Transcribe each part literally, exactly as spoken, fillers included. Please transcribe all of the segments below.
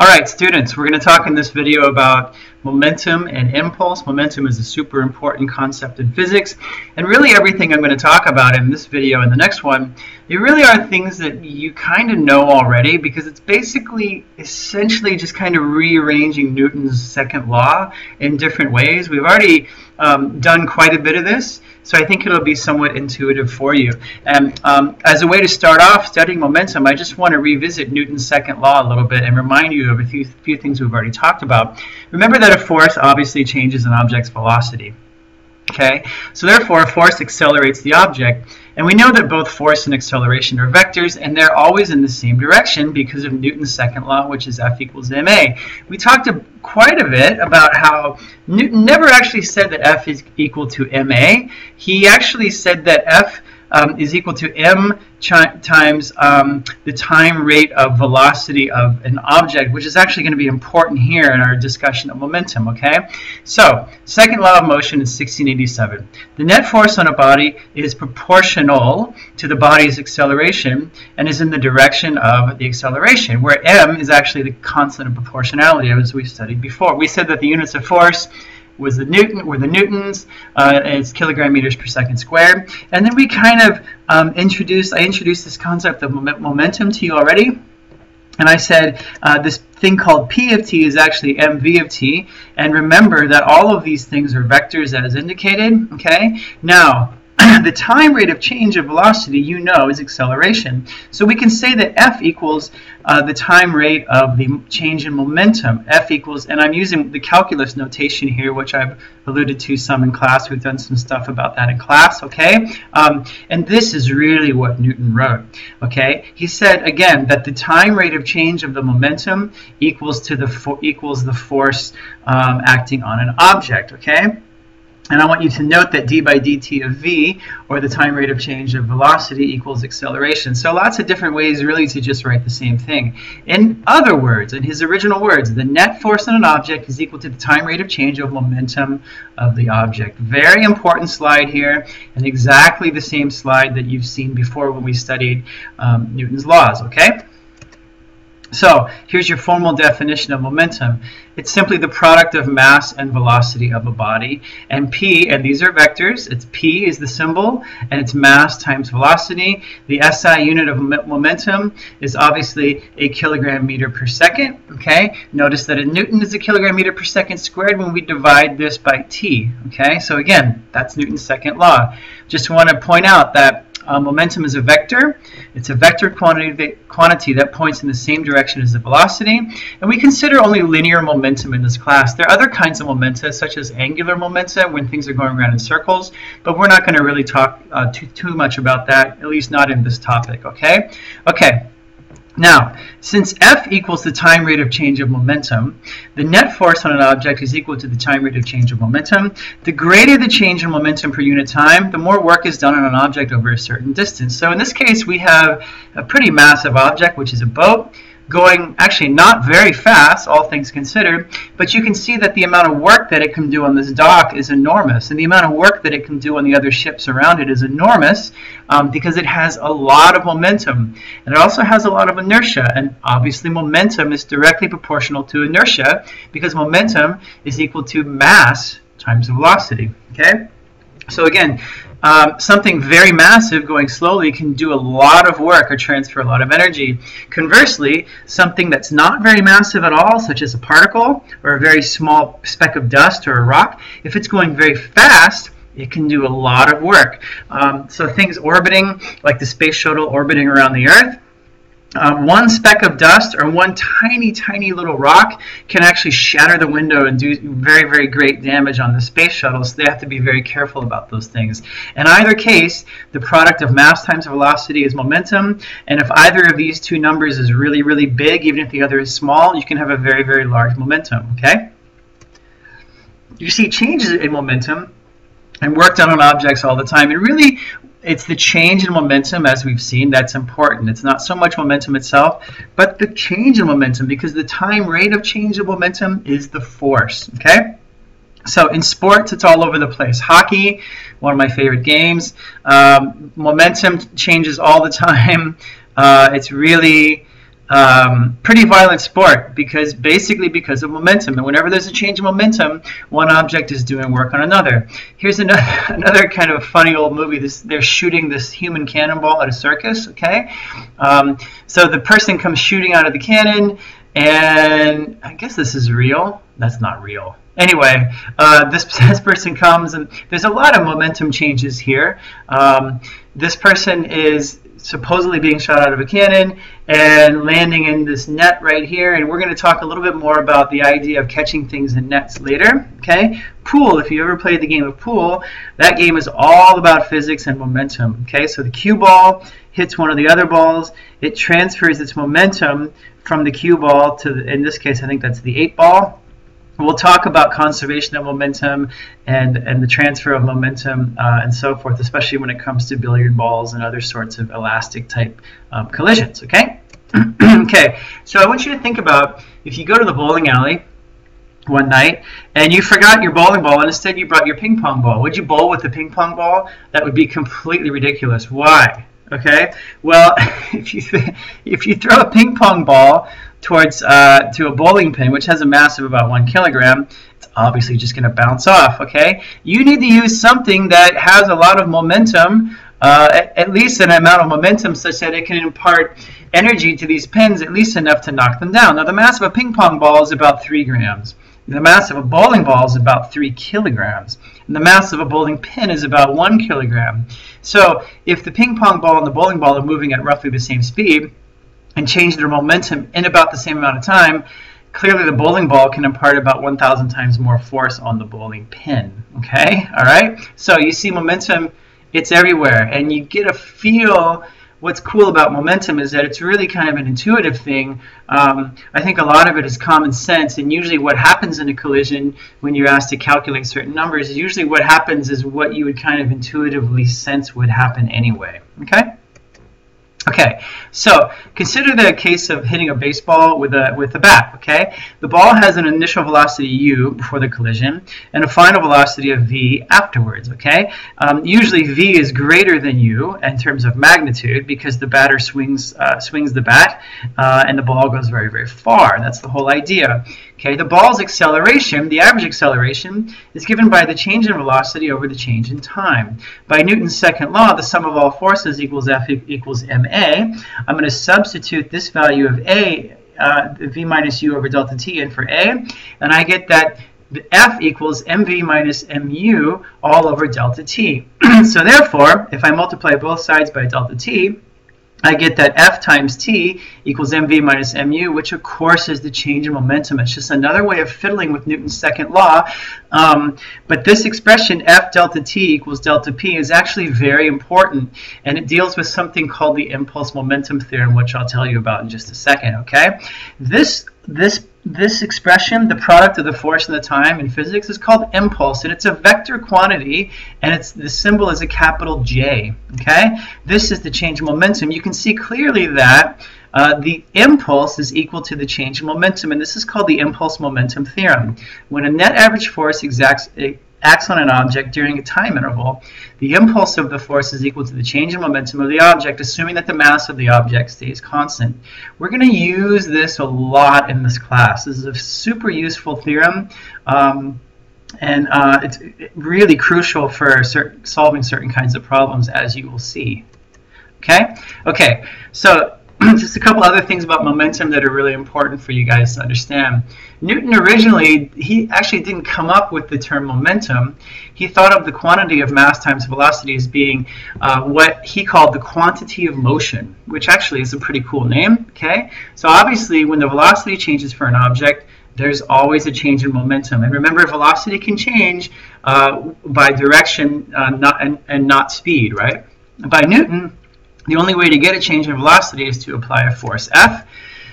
Alright students, we're going to talk in this video about momentum and impulse. Momentum is a super important concept in physics, and really everything I'm going to talk about in this video and the next one, they really are things that you kind of know already, because it's basically essentially just kind of rearranging Newton's second law in different ways. We've already um, done quite a bit of this, so I think it'll be somewhat intuitive for you. And um, as a way to start off studying momentum, I just want to revisit Newton's second law a little bit and remind you of a few, few things we've already talked about. Remember that a force obviously changes an object's velocity. Okay, so therefore a force accelerates the object, and we know that both force and acceleration are vectors, and they're always in the same direction because of Newton's second law, which is F equals ma. We talked a, quite a bit about how Newton never actually said that F is equal to ma. He actually said that F um, is equal to m times um, the time rate of velocity of an object, which is actually going to be important here in our discussion of momentum, okay? So, second law of motion is sixteen eighty-seven. The net force on a body is proportional to the body's acceleration and is in the direction of the acceleration, where m is actually the constant of proportionality, as we studied before. We said that the units of force was the Newton, were the Newtons, uh, and it's kilogram meters per second squared. And then we kind of um, introduced, I introduced this concept of momentum to you already. And I said uh, this thing called P of t is actually mv of t. And remember that all of these things are vectors as indicated, okay? Now, the time rate of change of velocity, you know, is acceleration. So we can say that F equals uh, the time rate of the change in momentum. F equals, and I'm using the calculus notation here, which I've alluded to some in class. We've done some stuff about that in class, okay? Um, and this is really what Newton wrote, okay? He said, again, that the time rate of change of the momentum equals, to the, fo equals the force um, acting on an object, okay? And I want you to note that d by dt of v, or the time rate of change of velocity, equals acceleration. So lots of different ways really to just write the same thing. In other words, in his original words, the net force on an object is equal to the time rate of change of momentum of the object. Very important slide here, and exactly the same slide that you've seen before when we studied um, Newton's laws, okay? So here's your formal definition of momentum. It's simply the product of mass and velocity of a body. And P, and these are vectors, it's P is the symbol, and it's mass times velocity. The S I unit of momentum is obviously a kilogram meter per second, okay? Notice that a Newton is a kilogram meter per second squared when we divide this by T, okay? So again, that's Newton's second law. Just want to point out that Uh, momentum is a vector. It's a vector quantity that, quantity that points in the same direction as the velocity. And we consider only linear momentum in this class. There are other kinds of momenta, such as angular momenta, when things are going around in circles. But we're not going to really talk uh, too, too much about that, at least not in this topic, okay? Okay. Now, since F equals the time rate of change of momentum, the net force on an object is equal to the time rate of change of momentum. The greater the change in momentum per unit time, the more work is done on an object over a certain distance. So in this case, we have a pretty massive object, which is a boat, going actually not very fast, all things considered, but you can see that the amount of work that it can do on this dock is enormous, and the amount of work that it can do on the other ships around it is enormous, um, because it has a lot of momentum, and it also has a lot of inertia, and obviously momentum is directly proportional to inertia, because momentum is equal to mass times velocity, okay? So again, Um, something very massive going slowly can do a lot of work or transfer a lot of energy. Conversely, something that's not very massive at all, such as a particle or a very small speck of dust or a rock, if it's going very fast, it can do a lot of work. Um, so things orbiting, like the space shuttle orbiting around the Earth, Um, one speck of dust or one tiny, tiny little rock can actually shatter the window and do very, very great damage on the space shuttle, so they have to be very careful about those things. In either case, the product of mass times velocity is momentum, and if either of these two numbers is really, really big, even if the other is small, you can have a very, very large momentum, okay? You see changes in momentum and work done on objects all the time, and really, it's the change in momentum, as we've seen, that's important. It's not so much momentum itself, but the change in momentum, because the time rate of change of momentum is the force, okay? So in sports, it's all over the place. Hockey, one of my favorite games. Um, momentum changes all the time. Uh, it's really... um, pretty violent sport because basically because of momentum. And whenever there's a change in momentum, one object is doing work on another. Here's another, another kind of funny old movie. This, they're shooting this human cannonball at a circus, okay? Um, so the person comes shooting out of the cannon, and I guess this is real. That's not real. Anyway, uh, this, this person comes, and there's a lot of momentum changes here. Um, this person is supposedly being shot out of a cannon and landing in this net right here, and we're going to talk a little bit more about the idea of catching things in nets later. Okay, pool, if you ever played the game of pool, that game is all about physics and momentum. Okay, so the cue ball hits one of the other balls, it transfers its momentum from the cue ball to, the, in this case, I think that's the eight ball. We'll talk about conservation of momentum and, and the transfer of momentum uh, and so forth, especially when it comes to billiard balls and other sorts of elastic type um, collisions, okay? Okay, so I want you to think about if you go to the bowling alley one night and you forgot your bowling ball and instead you brought your ping pong ball. Would you bowl with the ping pong ball? That would be completely ridiculous. Why? Okay, well, if you th if you throw a ping pong ball towards uh, to a bowling pin, which has a mass of about one kilogram, it's obviously just going to bounce off. Okay, you need to use something that has a lot of momentum, uh, at, at least an amount of momentum, such that it can impart energy to these pins, at least enough to knock them down. Now, the mass of a ping pong ball is about three grams. The mass of a bowling ball is about three kilograms. And the mass of a bowling pin is about one kilogram. So if the ping pong ball and the bowling ball are moving at roughly the same speed and change their momentum in about the same amount of time, clearly the bowling ball can impart about one thousand times more force on the bowling pin. Okay? All right? So you see momentum, it's everywhere. And you get a feel. What's cool about momentum is that it's really kind of an intuitive thing. Um, I think a lot of it is common sense, and usually what happens in a collision when you're asked to calculate certain numbers is usually what happens is what you would kind of intuitively sense would happen anyway. Okay? Okay, so consider the case of hitting a baseball with a with a bat, okay? The ball has an initial velocity u before the collision and a final velocity of v afterwards, okay? Um, usually v is greater than u in terms of magnitude because the batter swings, uh, swings the bat uh, and the ball goes very, very far. That's the whole idea. Okay, the ball's acceleration, the average acceleration, is given by the change in velocity over the change in time. By Newton's second law, the sum of all forces equals F equals ma. I'm going to substitute this value of a, uh, v minus u over delta t, in for a, and I get that F equals mv minus mu all over delta t. So therefore, if I multiply both sides by delta t, I get that F times T equals M V minus M U, which of course is the change in momentum. It's just another way of fiddling with Newton's second law. Um, but this expression, F delta T equals delta P, is actually very important. And it deals with something called the impulse momentum theorem, which I'll tell you about in just a second, okay? This, this, this expression, the product of the force and the time in physics, is called impulse, and it's a vector quantity, and it's the symbol is a capital J, okay? This is the change in momentum. You can see clearly that uh, the impulse is equal to the change in momentum, and this is called the impulse momentum theorem. When a net average force exacts, acts on an object during a time interval, the impulse of the force is equal to the change in momentum of the object, assuming that the mass of the object stays constant. We're going to use this a lot in this class. This is a super useful theorem, um, and uh, it's really crucial for certain, solving certain kinds of problems, as you will see. Okay? Okay, so just a couple other things about momentum that are really important for you guys to understand. Newton originally, he actually didn't come up with the term momentum. He thought of the quantity of mass times velocity as being uh, what he called the quantity of motion, which actually is a pretty cool name, okay? So obviously when the velocity changes for an object, there's always a change in momentum. And remember, velocity can change uh, by direction uh, not, and, and not speed, right? By Newton, the only way to get a change in velocity is to apply a force F.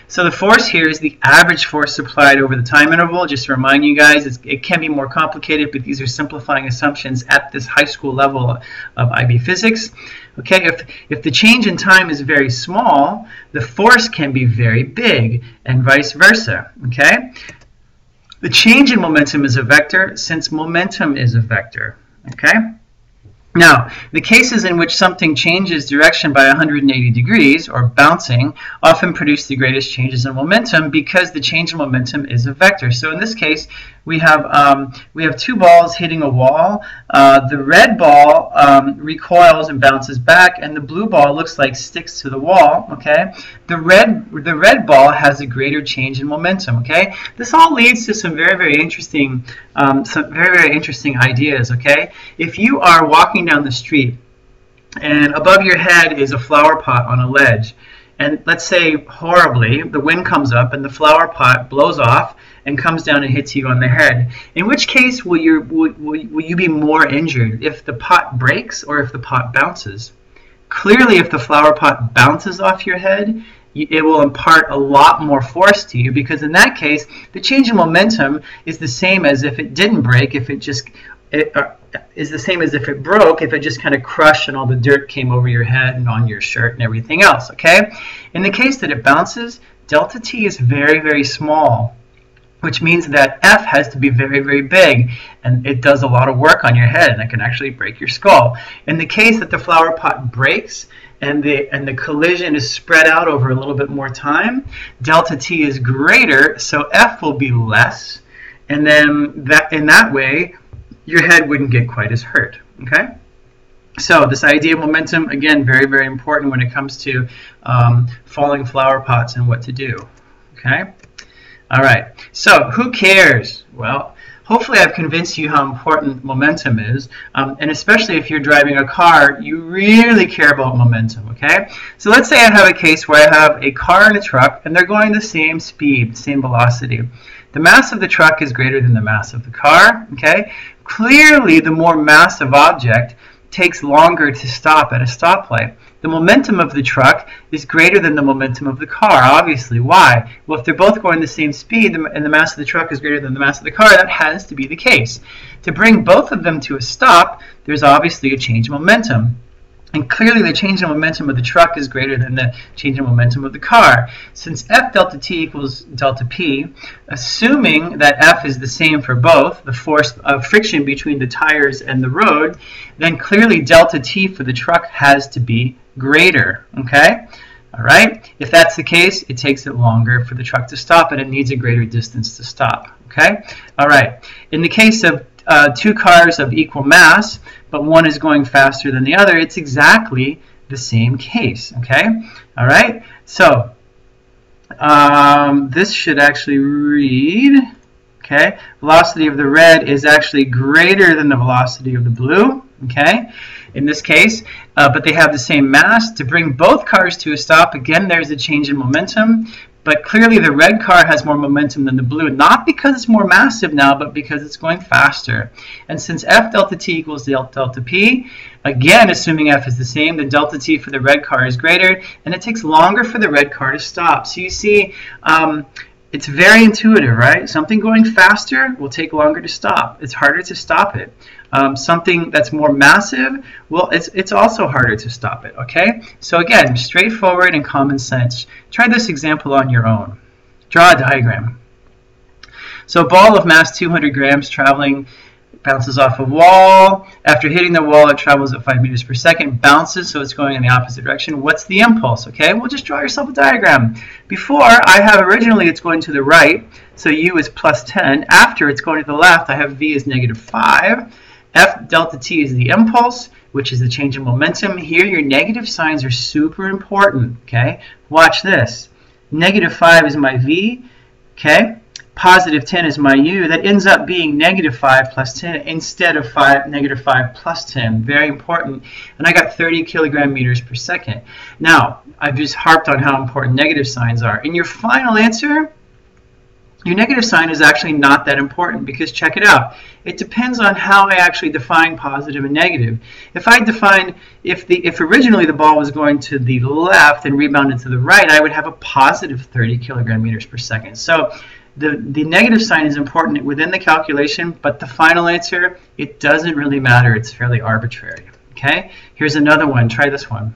So the force here is the average force applied over the time interval. Just to remind you guys, it's, it can be more complicated, but these are simplifying assumptions at this high school level of I B physics. Okay, if, if the change in time is very small, the force can be very big, and vice versa. Okay, the change in momentum is a vector since momentum is a vector. Okay. Now, the cases in which something changes direction by one hundred eighty degrees, or bouncing, often produce the greatest changes in momentum because the change in momentum is a vector. So in this case, we have um, we have two balls hitting a wall. Uh, the red ball um, recoils and bounces back, and the blue ball looks like sticks to the wall. Okay, the red the red ball has a greater change in momentum. Okay, this all leads to some very very interesting um, some very very interesting ideas. Okay, if you are walking down the street and above your head is a flower pot on a ledge, and let's say horribly the wind comes up and the flower pot blows off and comes down and hits you on the head, in which case will you will, will, will you be more injured, if the pot breaks or if the pot bounces? Clearly, if the flower pot bounces off your head, it will impart a lot more force to you, because in that case the change in momentum is the same as if it didn't break, if it just it, uh, is the same as if it broke, if it just kind of crushed and all the dirt came over your head and on your shirt and everything else. Okay, in the case that it bounces, delta t is very very small, which means that F has to be very very big, and it does a lot of work on your head and it can actually break your skull. In the case that the flower pot breaks and the and the collision is spread out over a little bit more time, delta t is greater, so F will be less, and then that in that way your head wouldn't get quite as hurt. Okay, so this idea of momentum, again, very very important when it comes to um, falling flower pots and what to do. Okay, all right, so who cares? Well, hopefully I've convinced you how important momentum is, um, and especially if you're driving a car, you really care about momentum. Okay, so let's say I have a case where I have a car and a truck and they're going the same speed, same velocity. The mass of the truck is greater than the mass of the car. Okay, clearly the more massive object takes longer to stop at a stoplight. The momentum of the truck is greater than the momentum of the car, obviously. Why? Well, if they're both going the same speed and the mass of the truck is greater than the mass of the car, that has to be the case. To bring both of them to a stop, there's obviously a change in momentum. And clearly the change in momentum of the truck is greater than the change in momentum of the car. Since F delta T equals delta P, assuming that F is the same for both, the force of friction between the tires and the road, then clearly delta T for the truck has to be greater. Okay? All right? If that's the case, it takes it longer for the truck to stop, and it needs a greater distance to stop. Okay? All right. In the case of Uh, two cars of equal mass, but one is going faster than the other, it's exactly the same case. Okay, all right, so um, this should actually read, okay, velocity of the red is actually greater than the velocity of the blue. Okay, in this case, uh, but they have the same mass. To bring both cars to a stop, again, there's a change in momentum. But clearly the red car has more momentum than the blue, not because it's more massive now, but because it's going faster. And since F delta T equals delta P, again, assuming F is the same, the delta T for the red car is greater, and it takes longer for the red car to stop. So you see, um, it's very intuitive, right? Something going faster will take longer to stop. It's harder to stop it. Um, something that's more massive, well, it's, it's also harder to stop it, okay? So again, straightforward and common sense. Try this example on your own. Draw a diagram. So a ball of mass two hundred grams traveling bounces off a wall. After hitting the wall, it travels at five meters per second, bounces, so it's going in the opposite direction. What's the impulse? Okay, well, just draw yourself a diagram. Before, I have originally it's going to the right, so U is plus ten. After, it's going to the left, I have V is negative five. F delta T is the impulse, which is the change in momentum. Here, your negative signs are super important, okay? Watch this. negative five is my V, okay? positive ten is my U. That ends up being negative five plus ten instead of five, negative five plus ten. Very important. And I got thirty kilogram meters per second. Now, I've just harped on how important negative signs are. In your final answer, your negative sign is actually not that important, because check it out. It depends on how I actually define positive and negative. If I define, if the if originally the ball was going to the left and rebounded to the right, I would have a positive thirty kilogram meters per second. So the, the negative sign is important within the calculation, but the final answer, it doesn't really matter. It's fairly arbitrary. Okay, here's another one. Try this one.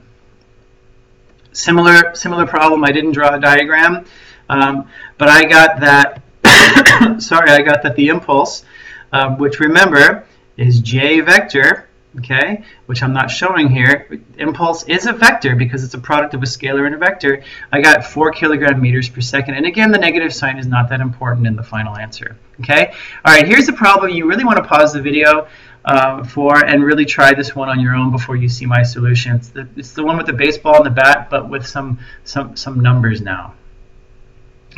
Similar, similar problem. I didn't draw a diagram. Um, but I got that, sorry, I got that the impulse, um, which remember is J vector okay, which I'm not showing here. Impulse is a vector because it's a product of a scalar and a vector. I got four kilogram meters per second. And again, the negative sign is not that important in the final answer, okay? All right, here's the problem you really want to pause the video uh, for and really try this one on your own before you see my solution. It's the, it's the one with the baseball and the bat, but with some, some, some numbers now.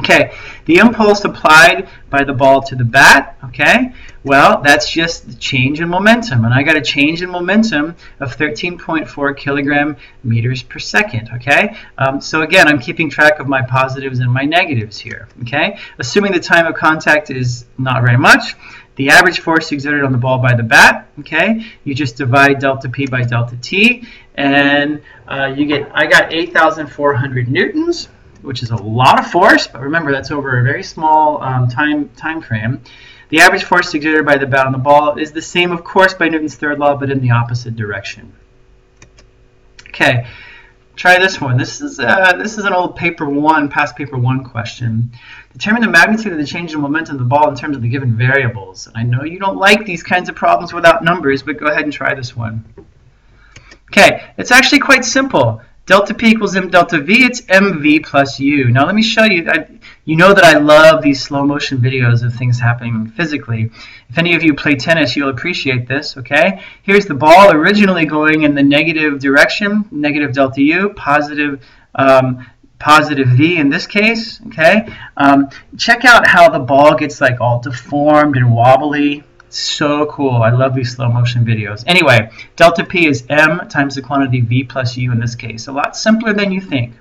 Okay, the impulse applied by the ball to the bat, okay, well, that's just the change in momentum. And I got a change in momentum of thirteen point four kilogram meters per second, okay? Um, so again, I'm keeping track of my positives and my negatives here, okay? Assuming the time of contact is not very much, the average force exerted on the ball by the bat, okay, you just divide delta P by delta T, and uh, you get, I got eight thousand four hundred newtons, which is a lot of force, but remember that's over a very small um, time time frame. The average force exerted by the bat on the ball is the same, of course, by Newton's third law, but in the opposite direction. Okay, try this one. This is uh, this is an old paper one, past paper one question. Determine the magnitude of the change in momentum of the ball in terms of the given variables. I know you don't like these kinds of problems without numbers, but go ahead and try this one. Okay, it's actually quite simple. Delta P equals M delta V, it's M V plus U. Now let me show you, I, you know that I love these slow motion videos of things happening physically. If any of you play tennis, you'll appreciate this, okay? Here's the ball originally going in the negative direction, negative delta U, positive, um, positive V in this case, okay? Um, check out how the ball gets like all deformed and wobbly. So cool. I love these slow motion videos. Anyway, delta P is M times the quantity V plus U in this case. A lot simpler than you think.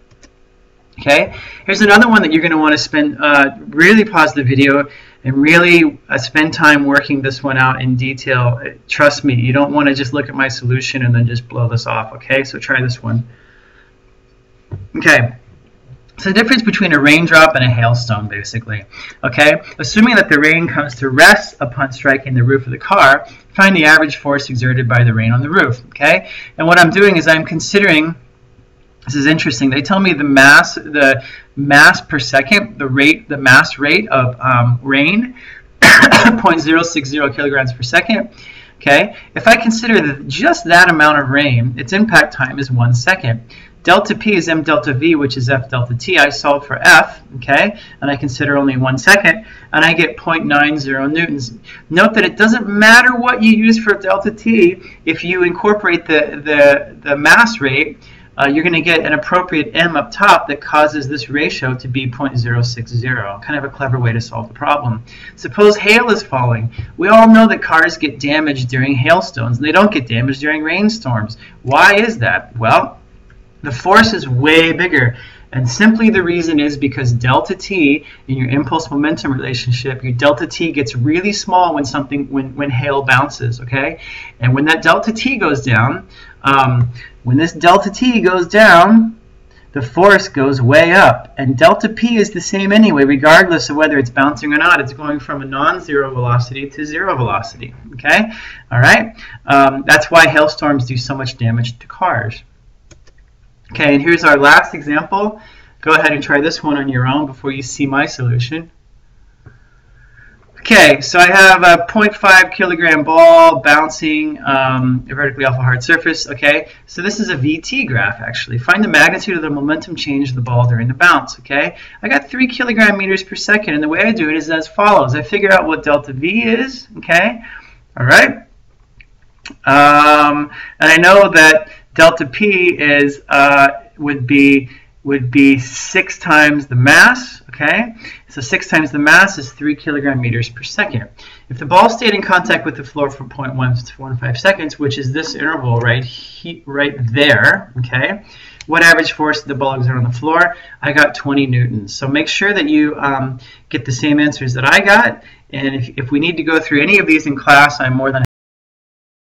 Okay, here's another one that you're going to want to spend, uh, really pause the video and really uh, spend time working this one out in detail. Trust me, you don't want to just look at my solution and then just blow this off. Okay, so try this one. Okay. So the difference between a raindrop and a hailstone, basically. Okay, assuming that the rain comes to rest upon striking the roof of the car, find the average force exerted by the rain on the roof. Okay, and what I'm doing is I'm considering. This is interesting. They tell me the mass, the mass per second, the rate, the mass rate of um, rain, zero point zero six zero kilograms per second. Okay, if I consider that just that amount of rain, its impact time is one second. Delta P is M delta V, which is F delta T. I solve for F, okay, and I consider only one second, and I get zero point nine zero newtons. Note that it doesn't matter what you use for delta T. If you incorporate the, the, the mass rate, uh, you're going to get an appropriate M up top that causes this ratio to be zero point zero six zero. Kind of a clever way to solve the problem. Suppose hail is falling. We all know that cars get damaged during hailstones, and they don't get damaged during rainstorms. Why is that? Well, the force is way bigger, and simply the reason is because delta T in your impulse momentum relationship, your delta T gets really small when something when when hail bounces, okay? And when that delta T goes down, um, when this delta T goes down, the force goes way up, and delta P is the same anyway, regardless of whether it's bouncing or not. It's going from a non-zero velocity to zero velocity, okay? All right, um, that's why hailstorms do so much damage to cars. Okay, and here's our last example. Go ahead and try this one on your own before you see my solution. Okay, so I have a zero point five kilogram ball bouncing um, vertically off a hard surface. Okay, so this is a V T graph actually. Find the magnitude of the momentum change of the ball during the bounce. Okay, I got three kilogram meters per second, and the way I do it is as follows. I figure out what delta V is. Okay, all right, um, and I know that delta P is uh, would be would be six times the mass. Okay, so six times the mass is three kilogram meters per second. If the ball stayed in contact with the floor for zero point one one five seconds, which is this interval right he, right there. Okay, what average force did the ball exert on the floor? I got twenty newtons. So make sure that you um, get the same answers that I got. And if, if we need to go through any of these in class, I'm more than